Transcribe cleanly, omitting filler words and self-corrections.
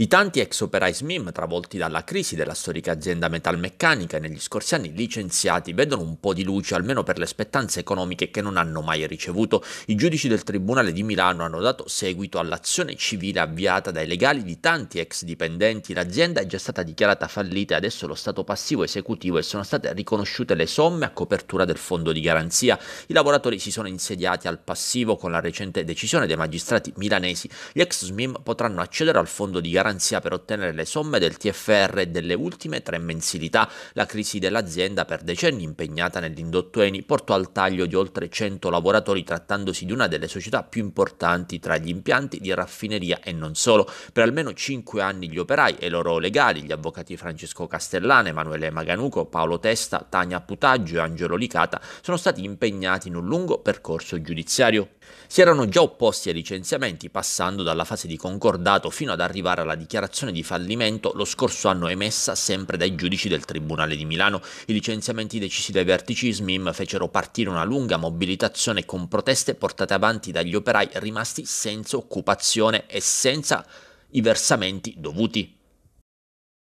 I tanti ex operai SMIM travolti dalla crisi della storica azienda metalmeccanica e negli scorsi anni licenziati vedono un po' di luce, almeno per le spettanze economiche che non hanno mai ricevuto. I giudici del Tribunale di Milano hanno dato seguito all'azione civile avviata dai legali di tanti ex dipendenti. L'azienda è già stata dichiarata fallita e adesso lo stato passivo esecutivo e sono state riconosciute le somme a copertura del fondo di garanzia. I lavoratori si sono insediati al passivo con la recente decisione dei magistrati milanesi. Gli ex SMIM potranno accedere al fondo di garanzia per ottenere le somme del TFR e delle ultime 3 mensilità. La crisi dell'azienda, per decenni impegnata nell'indotto Eni, portò al taglio di oltre 100 lavoratori, trattandosi di una delle società più importanti tra gli impianti di raffineria e non solo. Per almeno 5 anni gli operai e i loro legali, gli avvocati Francesco Castellane, Emanuele Maganuco, Paolo Testa, Tania Putaggio e Angelo Licata, sono stati impegnati in un lungo percorso giudiziario. Si erano già opposti ai licenziamenti, passando dalla fase di concordato fino ad arrivare alla dichiarazione di fallimento lo scorso anno emessa sempre dai giudici del Tribunale di Milano. I licenziamenti decisi dai vertici SMIM fecero partire una lunga mobilitazione con proteste portate avanti dagli operai rimasti senza occupazione e senza i versamenti dovuti.